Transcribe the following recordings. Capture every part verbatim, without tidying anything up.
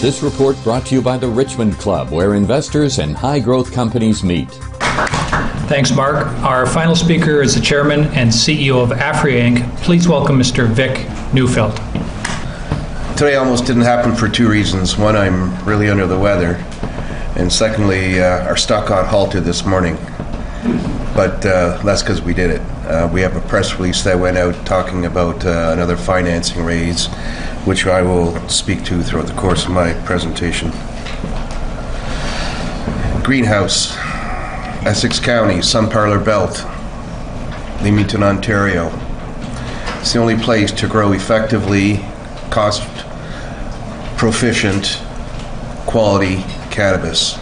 This report brought to you by the Richmond Club, where investors and high-growth companies meet. Thanks, Mark. Our final speaker is the Chairman and C E O of Aphria Incorporated. Please welcome Mister Vic Neufeld. Today almost didn't happen for two reasons. One, I'm really under the weather, and secondly, uh, our stock got halted this morning. But uh, that's because we did it. Uh, we have a press release that went out talking about uh, another financing raise, which I will speak to throughout the course of my presentation. Greenhouse, Essex County, Sun Parlour Belt, Leamington, Ontario. It's the only place to grow effectively, cost proficient, quality cannabis.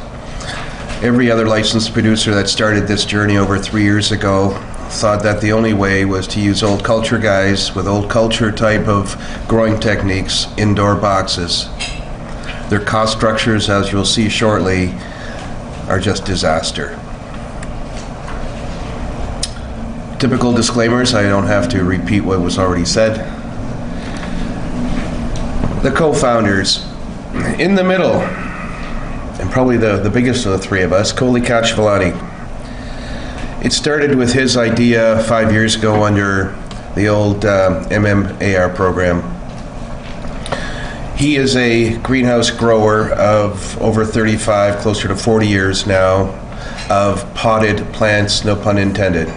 Every other licensed producer that started this journey over three years ago thought that the only way was to use old culture guys with old culture type of growing techniques, indoor boxes. Their cost structures, as you'll see shortly, are just disaster. Typical disclaimers, I don't have to repeat what was already said. The co-founders, in the middle, and probably the, the biggest of the three of us, Cole Cacciavillani. It started with his idea five years ago under the old uh, M M A R program. He is a greenhouse grower of over thirty-five, closer to forty years now, of potted plants, no pun intended.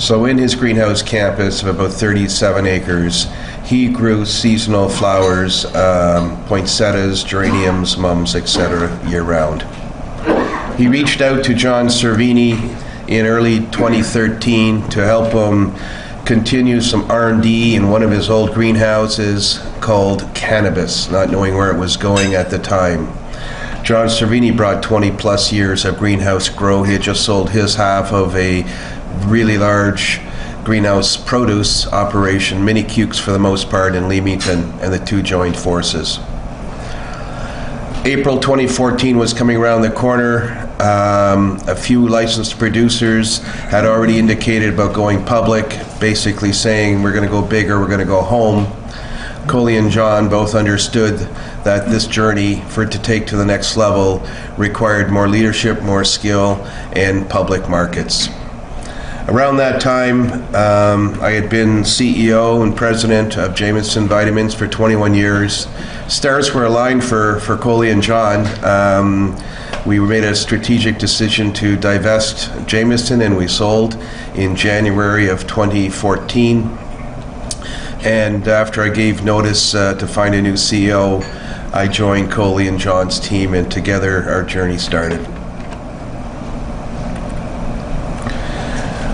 So in his greenhouse campus of about thirty-seven acres, he grew seasonal flowers, um, poinsettias, geraniums, mums, et cetera, year-round. He reached out to John Cervini in early twenty thirteen to help him continue some R and D in one of his old greenhouses called Cannabis, not knowing where it was going at the time. John Cervini brought twenty plus years of greenhouse grow. He had just sold his half of a really large greenhouse produce operation, mini cukes for the most part, in Leamington, and the two joined forces. April twenty fourteen was coming around the corner. Um, a few licensed producers had already indicated about going public, basically saying we're going to go big or we're going to go home. Coley and John both understood that this journey, for it to take to the next level, required more leadership, more skill, and public markets. Around that time, um, I had been C E O and president of Jamieson Vitamins for twenty-one years. Stars were aligned for, for Coley and John. Um, we made a strategic decision to divest Jamieson, and we sold in January of twenty fourteen. And after I gave notice uh, to find a new C E O, I joined Coley and John's team, and together our journey started.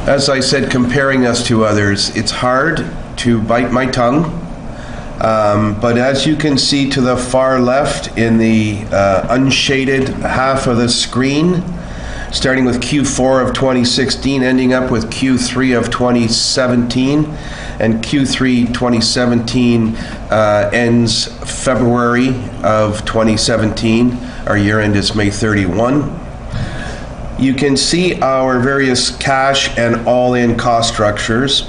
As I said, comparing us to others, it's hard to bite my tongue, um, but as you can see to the far left in the uh, unshaded half of the screen, starting with Q four of twenty sixteen, ending up with Q three of twenty seventeen, and Q three twenty seventeen uh, ends February of twenty seventeen. Our year end is May thirty-first. You can see our various cash and all-in cost structures.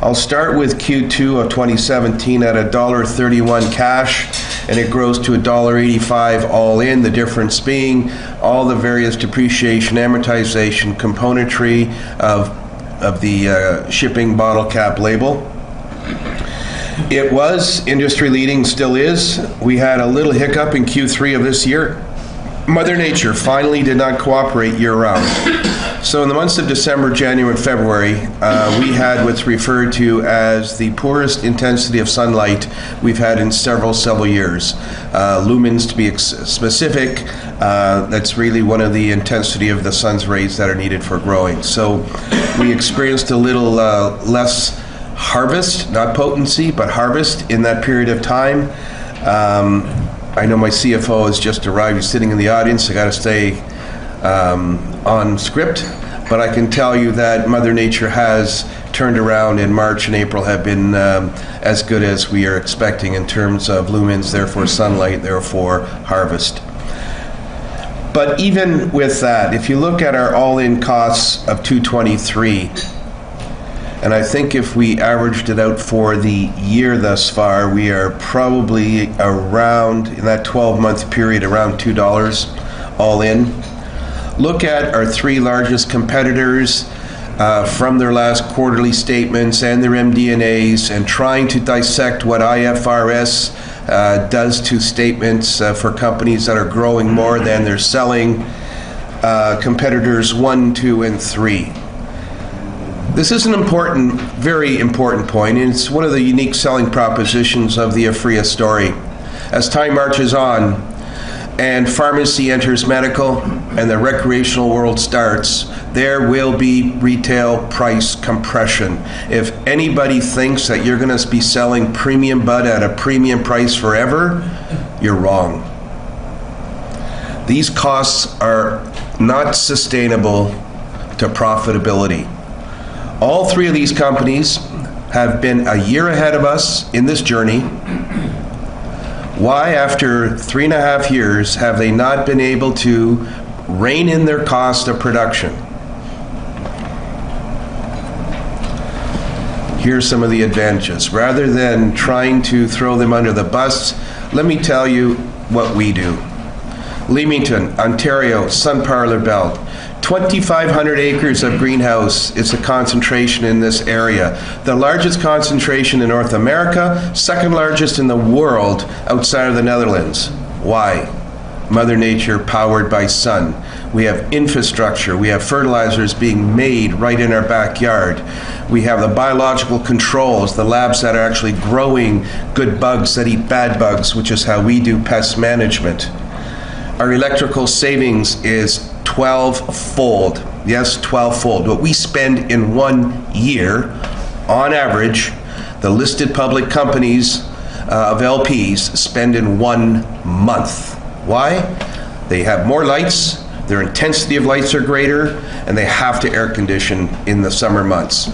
I'll start with Q two of twenty seventeen at one dollar thirty-one cash, and it grows to one dollar eighty-five all-in, the difference being all the various depreciation, amortization, componentry of, of the uh, shipping bottle cap label. It was industry-leading, still is. We had a little hiccup in Q three of this year. Mother Nature finally did not cooperate year-round. So in the months of December, January, and February, uh, we had what's referred to as the poorest intensity of sunlight we've had in several, several years. Uh, lumens, to be ex specific, uh, that's really one of the intensity of the sun's rays that are needed for growing. So we experienced a little uh, less harvest, not potency, but harvest in that period of time. Um, I know my C F O has just arrived. He's sitting in the audience. I got to stay um, on script, but I can tell you that Mother Nature has turned around, and March and April have been um, as good as we are expecting in terms of lumens, therefore sunlight, therefore harvest. But even with that, if you look at our all-in costs of two twenty-three, And I think if we averaged it out for the year thus far, we are probably around, in that twelve-month period, around two dollars all in. Look at our three largest competitors uh, from their last quarterly statements and their M D and As, and trying to dissect what I F R S uh, does to statements uh, for companies that are growing more than they're selling, uh, competitors one, two, and three. This is an important, very important point, and it's one of the unique selling propositions of the Aphria story. As time marches on, and pharmacy enters medical, and the recreational world starts, there will be retail price compression. If anybody thinks that you're going to be selling premium bud at a premium price forever, you're wrong. These costs are not sustainable to profitability. All three of these companies have been a year ahead of us in this journey. Why, after three and a half years, have they not been able to rein in their cost of production? Here's some of the advantages. Rather than trying to throw them under the bus, let me tell you what we do. Leamington, Ontario, Sun Parlor Belt. twenty-five hundred acres of greenhouse is the concentration in this area. The largest concentration in North America, second largest in the world outside of the Netherlands. Why? Mother Nature powered by sun. We have infrastructure. We have fertilizers being made right in our backyard. We have the biological controls, the labs that are actually growing good bugs that eat bad bugs, which is how we do pest management. Our electrical savings is twelve-fold. Yes, twelve-fold. What we spend in one year, on average, the listed public companies uh, of L Ps spend in one month. Why? They have more lights, their intensity of lights are greater, and they have to air condition in the summer months.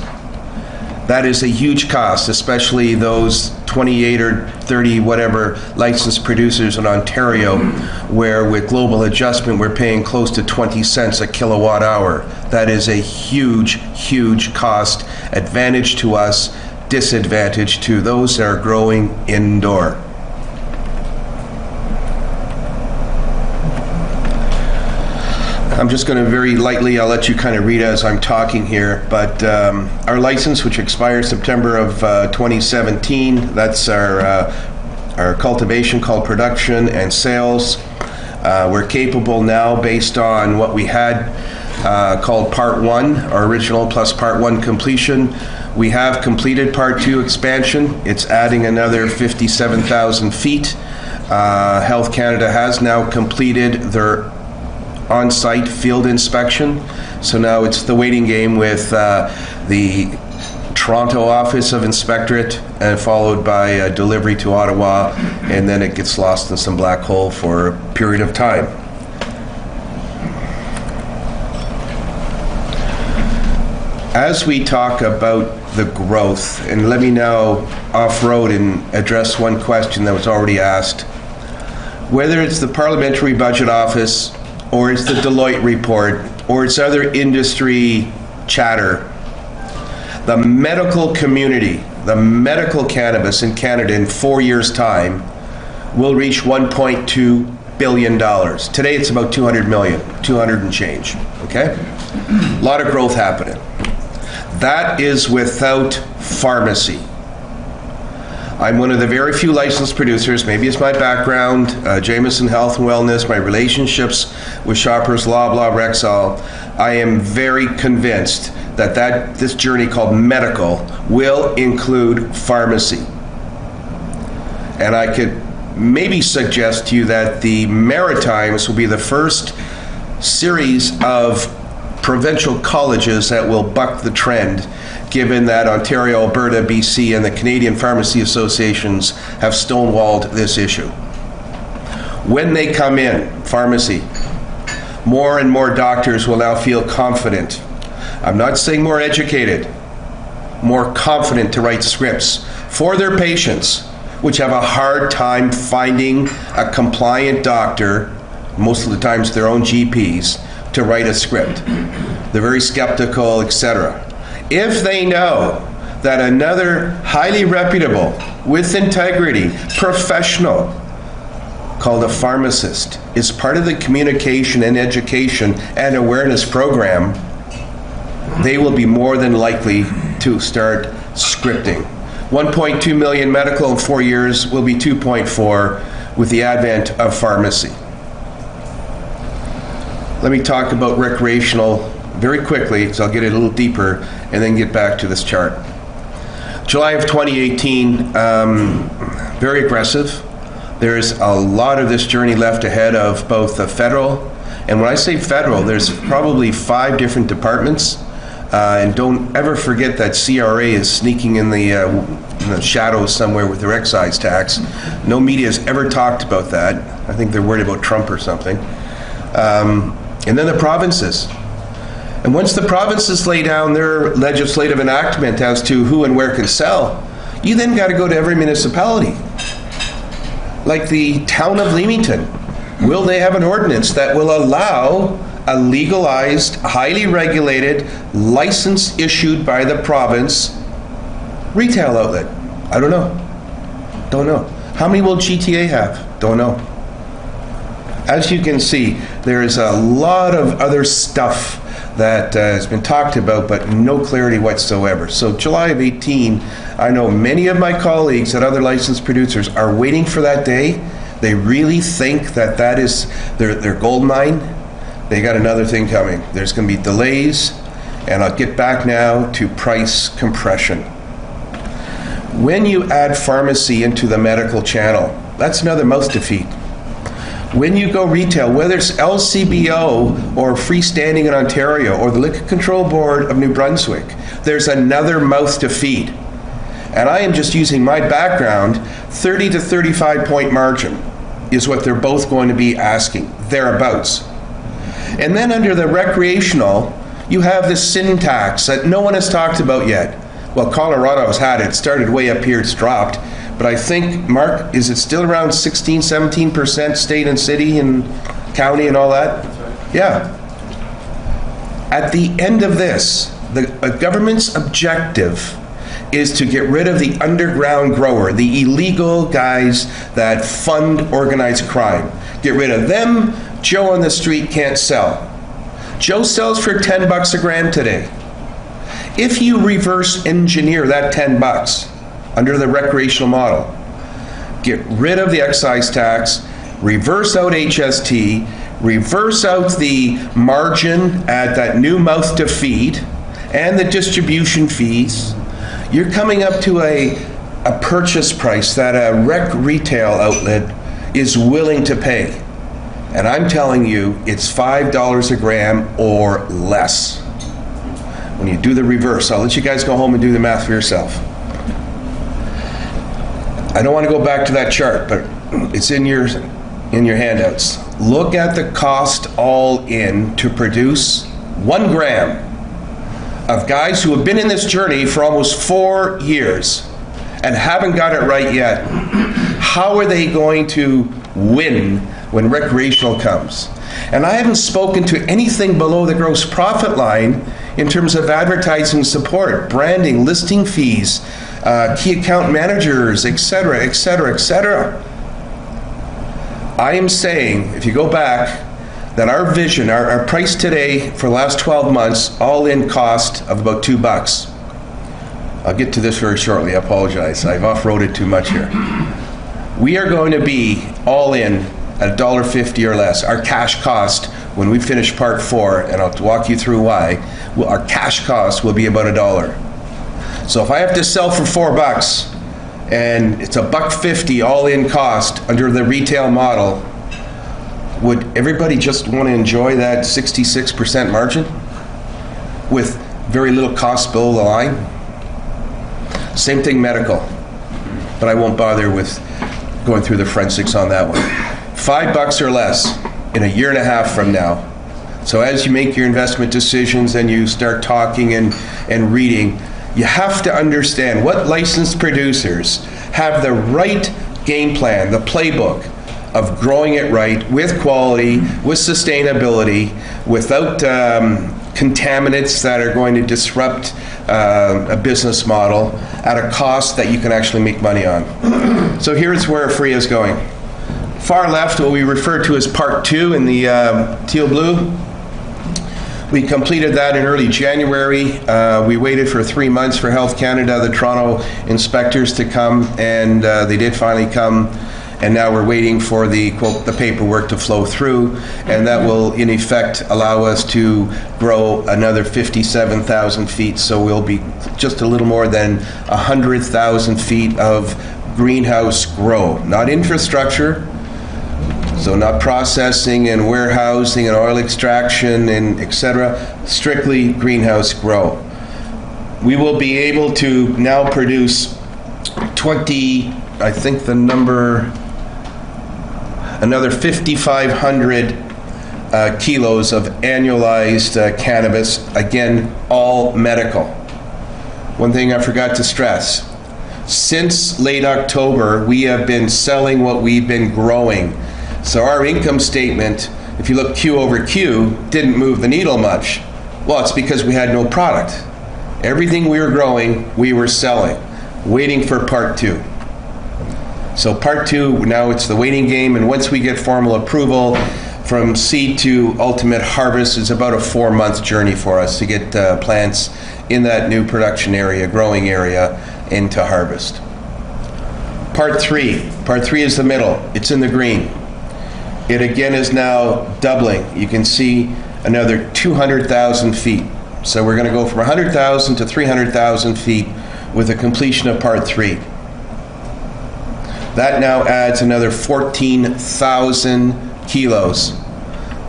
That is a huge cost, especially those twenty-eight or thirty whatever licensed producers in Ontario, where with global adjustment we're paying close to twenty cents a kilowatt hour. That is a huge, huge cost advantage to us, disadvantage to those that are growing indoor. I'm just going to very lightly, I'll let you kind of read as I'm talking here, but um, our license, which expires September of uh, twenty seventeen, that's our, uh, our cultivation called production and sales. Uh, we're capable now based on what we had uh, called part one, our original plus part one completion. We have completed part two expansion. It's adding another fifty-seven thousand feet. Uh, Health Canada has now completed their on-site field inspection. So now it's the waiting game with uh, the Toronto office of inspectorate, and followed by uh, delivery to Ottawa, and then it gets lost in some black hole for a period of time. As we talk about the growth, and let me now off-road and address one question that was already asked. Whether it's the Parliamentary Budget Office, or it's the Deloitte report, or it's other industry chatter, the medical community, the medical cannabis in Canada in four years' time will reach one point two billion dollars. Today it's about two hundred million, two hundred and change, okay? A lot of growth happening. That is without pharmacy. I'm one of the very few licensed producers, maybe it's my background, uh, Jamieson Health and Wellness, my relationships with Shoppers, Loblaw, Rexall. I am very convinced that, that this journey called medical will include pharmacy. And I could maybe suggest to you that the Maritimes will be the first series of provincial colleges that will buck the trend, given that Ontario, Alberta, B C, and the Canadian Pharmacy Associations have stonewalled this issue. When they come in, pharmacy, more and more doctors will now feel confident. I'm not saying more educated, more confident to write scripts for their patients, which have a hard time finding a compliant doctor, most of the times their own G Ps, to write a script. They're very skeptical, et cetera. if they know that another highly reputable, with integrity, professional, called a pharmacist, is part of the communication and education and awareness program, they will be more than likely to start scripting. one point two million medical in four years will be two point four with the advent of pharmacy. Let me talk about recreational very quickly, because I'll get a little deeper and then get back to this chart. July of twenty eighteen, um, very aggressive. There's a lot of this journey left ahead of both the federal, and when I say federal, there's probably five different departments. Uh, and don't ever forget that C R A is sneaking in the, uh, in the shadows somewhere with their excise tax. No media has ever talked about that. I think they're worried about Trump or something. Um, and then the provinces. And once the provinces lay down their legislative enactment as to who and where can sell, you then got to go to every municipality. Like the town of Leamington. Will they have an ordinance that will allow a legalized, highly regulated, license issued by the province retail outlet? I don't know. Don't know. How many will G T A have? Don't know. As you can see, there is a lot of other stuff that uh, has been talked about, but no clarity whatsoever. So July of eighteen, I know many of my colleagues at other licensed producers are waiting for that day. They really think that that is their, their gold mine. They got another thing coming. There's going to be delays, and I'll get back now to price compression. When you add pharmacy into the medical channel, that's another mouth to feed. When you go retail, whether it's L C B O or freestanding in Ontario or the Liquor Control Board of New Brunswick, there's another mouth to feed. And I am just using my background, thirty to thirty-five point margin is what they're both going to be asking, thereabouts. And then under the recreational, you have this syntax that no one has talked about yet. Well, Colorado's had it. It started way up here. It's dropped. But I think, Mark, is it still around sixteen, seventeen percent state and city and county and all that? Yeah. At the end of this, the government's objective is to get rid of the underground grower, the illegal guys that fund organized crime. Get rid of them. Joe on the street can't sell. Joe sells for ten bucks a gram today. If you reverse engineer that ten bucks under the recreational model, get rid of the excise tax, reverse out H S T, reverse out the margin at that new mouth to feed and the distribution fees, you're coming up to a, a purchase price that a rec retail outlet is willing to pay. And I'm telling you, it's five dollars a gram or less. When you do the reverse, I'll let you guys go home and do the math for yourself. I don't want to go back to that chart, but it's in your, in your handouts. Look at the cost all in to produce one gram of guys who have been in this journey for almost four years and haven't got it right yet. How are they going to win when recreational comes? And I haven't spoken to anything below the gross profit line in terms of advertising support, branding, listing fees, uh, key account managers, et cetera, et cetera, et cetera. I am saying, if you go back, that our vision, our, our price today for the last twelve months, all in cost of about two bucks. I'll get to this very shortly, I apologize. I've off-roaded too much here. We are going to be all in at a dollar fifty or less, our cash cost, when we finish part four, and I'll walk you through why, well, our cash cost will be about a dollar. So if I have to sell for four bucks, and it's a buck fifty all-in cost under the retail model, would everybody just want to enjoy that sixty-six percent margin with very little cost below the line? Same thing medical, but I won't bother with going through the forensics on that one. Five bucks or less in a year and a half from now. So as you make your investment decisions and you start talking and, and reading, you have to understand what licensed producers have the right game plan, the playbook of growing it right with quality, with sustainability, without um, contaminants that are going to disrupt uh, a business model at a cost that you can actually make money on. So here's where Aphria is going. Far left, what we refer to as part two in the uh, teal blue. We completed that in early January. Uh, we waited for three months for Health Canada, the Toronto inspectors to come, and uh, they did finally come. And now we're waiting for the, quote, the paperwork to flow through, and that will, in effect, allow us to grow another fifty-seven thousand feet. So we'll be just a little more than one hundred thousand feet of greenhouse grow, not infrastructure. So not processing and warehousing and oil extraction and et cetera, strictly greenhouse grow. We will be able to now produce twenty, I think the number, another fifty-five hundred uh, kilos of annualized uh, cannabis, again, all medical. One thing I forgot to stress, since late October, we have been selling what we've been growing. So our income statement, if you look Q over Q, didn't move the needle much. Well, it's because we had no product. Everything we were growing, we were selling, waiting for part two. So part two, now it's the waiting game, and once we get formal approval, from seed to ultimate harvest is about a four-month journey for us to get uh, plants in that new production area, growing area, into harvest. Part three. Part three is the middle. It's in the green. It again is now doubling. You can see another two hundred thousand feet. So we're going to go from one hundred thousand to three hundred thousand feet with the completion of part three. That now adds another fourteen thousand kilos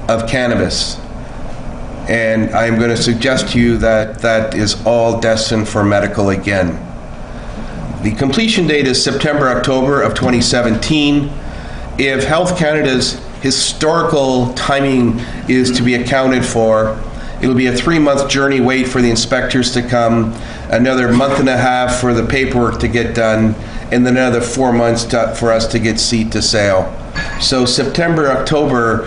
of cannabis. And I'm going to suggest to you that that is all destined for medical again. The completion date is September, October of twenty seventeen. If Health Canada's historical timing is to be accounted for, it'll be a three-month journey wait for the inspectors to come, another month and a half for the paperwork to get done, and then another four months to, for us to get seed to sale. So September, October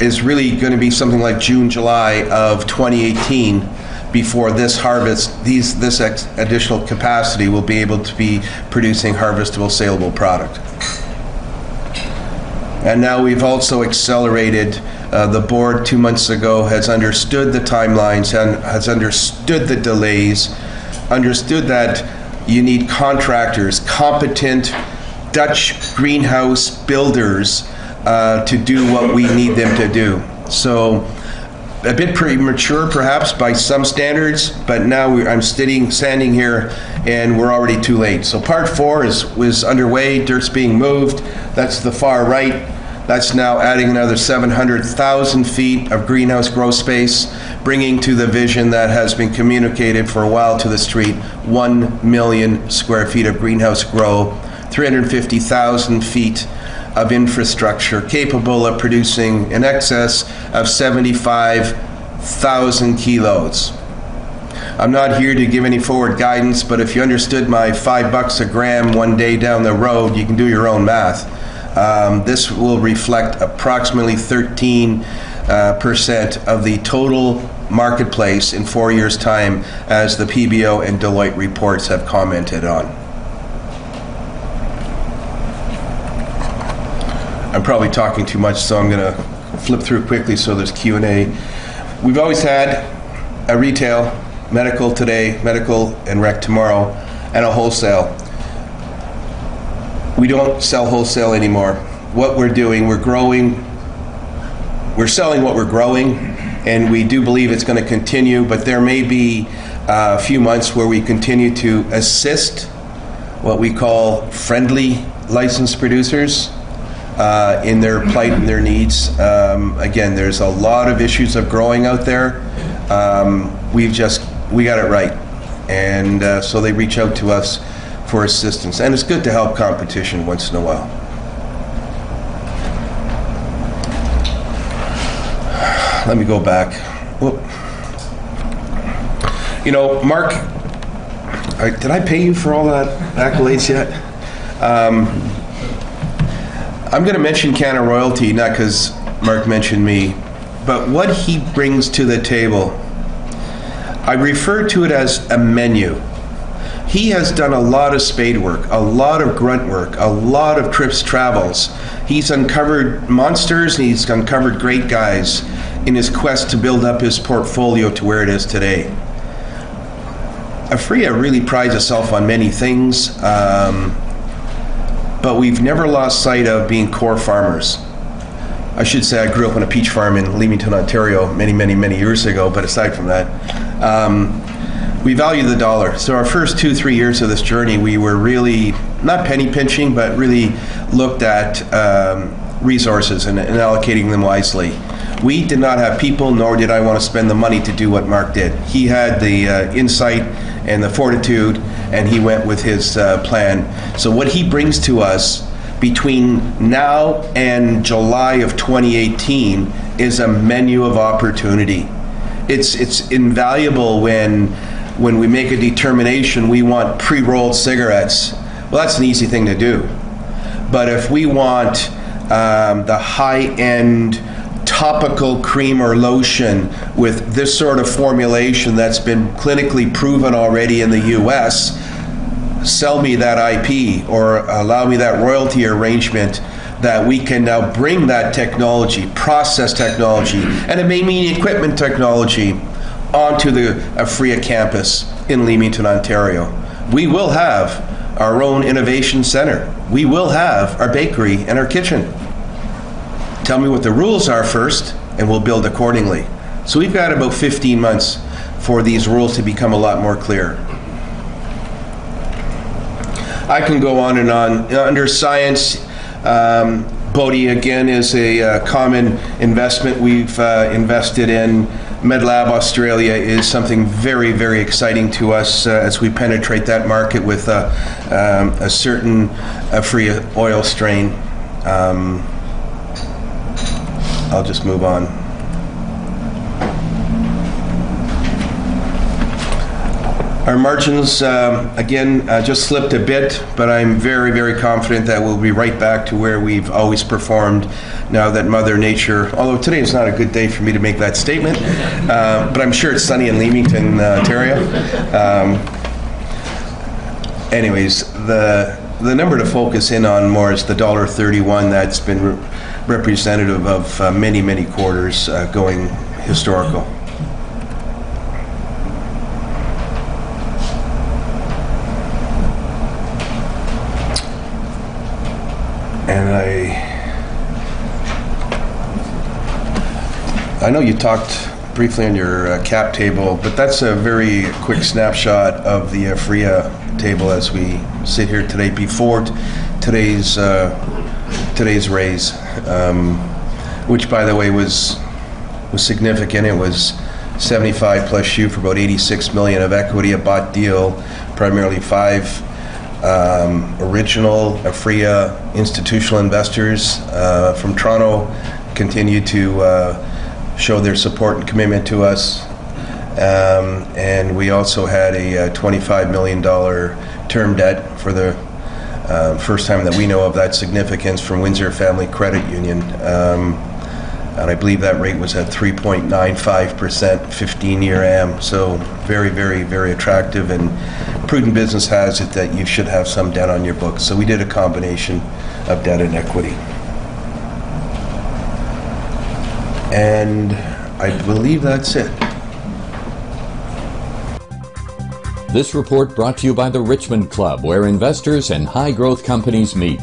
is really going to be something like June, July of twenty eighteen before this harvest, these, this ex additional capacity will be able to be producing harvestable, saleable product. And now we've also accelerated. Uh, the board two months ago has understood the timelines and has understood the delays, understood that you need contractors, competent Dutch greenhouse builders uh, to do what we need them to do. So a bit premature perhaps by some standards, but now we, I'm sitting, standing here and we're already too late. So part four is, is underway, dirt's being moved. That's the far right. That's now adding another seven hundred thousand feet of greenhouse grow space, bringing to the vision that has been communicated for a while to the street, one million square feet of greenhouse grow, three hundred fifty thousand feet of infrastructure capable of producing in excess of seventy-five thousand kilos. I'm not here to give any forward guidance, but if you understood my five bucks a gram one day down the road, you can do your own math. Um, this will reflect approximately thirteen percent uh, of the total marketplace in four years' time, as the P B O and Deloitte reports have commented on. I'm probably talking too much, so I'm going to flip through quickly so there's Q and A. We've always had a retail, medical today, medical and rec tomorrow, and a wholesale. We don't sell wholesale anymore. What we're doing, we're growing, we're selling what we're growing, and we do believe it's going to continue, but there may be a few months where we continue to assist what we call friendly licensed producers. Uh, in their plight and their needs. Um, again, there's a lot of issues of growing out there. Um, we've just, we got it right. And uh, so they reach out to us for assistance. And it's good to help competition once in a while. Let me go back. Whoop. You know, Mark, I, did I pay you for all that accolades yet? Um, I'm going to mention Canna Royalty, not because Mark mentioned me, but what he brings to the table I refer to it as a menu. He has done a lot of spade work, a lot of grunt work, a lot of trips, travels. He's uncovered monsters and he's uncovered great guys in his quest to build up his portfolio to where it is today. Aphria really prides itself on many things, um, but we've never lost sight of being core farmers. I should say I grew up on a peach farm in Leamington, Ontario many, many, many years ago, but aside from that, um, we value the dollar. So our first two, three years of this journey, we were really, not penny pinching, but really looked at um, resources and, and allocating them wisely. We did not have people, nor did I want to spend the money to do what Mark did. He had the uh, insight and the fortitude, and he went with his uh, plan. So what he brings to us between now and July of twenty eighteen is a menu of opportunity. It's, it's invaluable when when we make a determination we want pre-rolled cigarettes. Well, that's an easy thing to do. But if we want um, the high-end topical cream or lotion with this sort of formulation that's been clinically proven already in the U S, sell me that I P or allow me that royalty arrangement that we can now bring that technology, process technology, and it may mean equipment technology, onto the Aphria campus in Leamington, Ontario. We will have our own innovation center. We will have our bakery and our kitchen. Tell me what the rules are first, and we'll build accordingly. So we've got about fifteen months for these rules to become a lot more clear. I can go on and on. Under science, um, Bodhi again is a uh, common investment we've uh, invested in. MedLab Australia is something very, very exciting to us uh, as we penetrate that market with uh, um, a certain Aphria oil strain. Um, I'll just move on. Our margins, um, again, uh, just slipped a bit, but I'm very, very confident that we'll be right back to where we've always performed. Now that Mother Nature, although today is not a good day for me to make that statement, uh, but I'm sure it's sunny in Leamington, uh, Ontario. Um, anyways, the the number to focus in on more is the dollar thirty-one. That's been re representative of uh, many, many quarters uh, going historical. And I. I know you talked briefly on your uh, cap table, but that's a very quick snapshot of the Aphria table as we sit here today before t today's uh, today's raise, um, which, by the way, was was significant. It was seventy-five plus you for about eighty-six million of equity, a bought deal, primarily five um, original Aphria institutional investors uh, from Toronto continue to. Uh, show their support and commitment to us. Um, and we also had a uh, twenty-five million dollar term debt for the uh, first time that we know of that significance from Windsor Family Credit Union. Um, and I believe that rate was at three point nine five percent, fifteen-year A M. So very, very, very attractive, and prudent business has it that you should have some debt on your books. So we did a combination of debt and equity. And I believe that's it. This report brought to you by the Richmond Club, where investors and high-growth companies meet.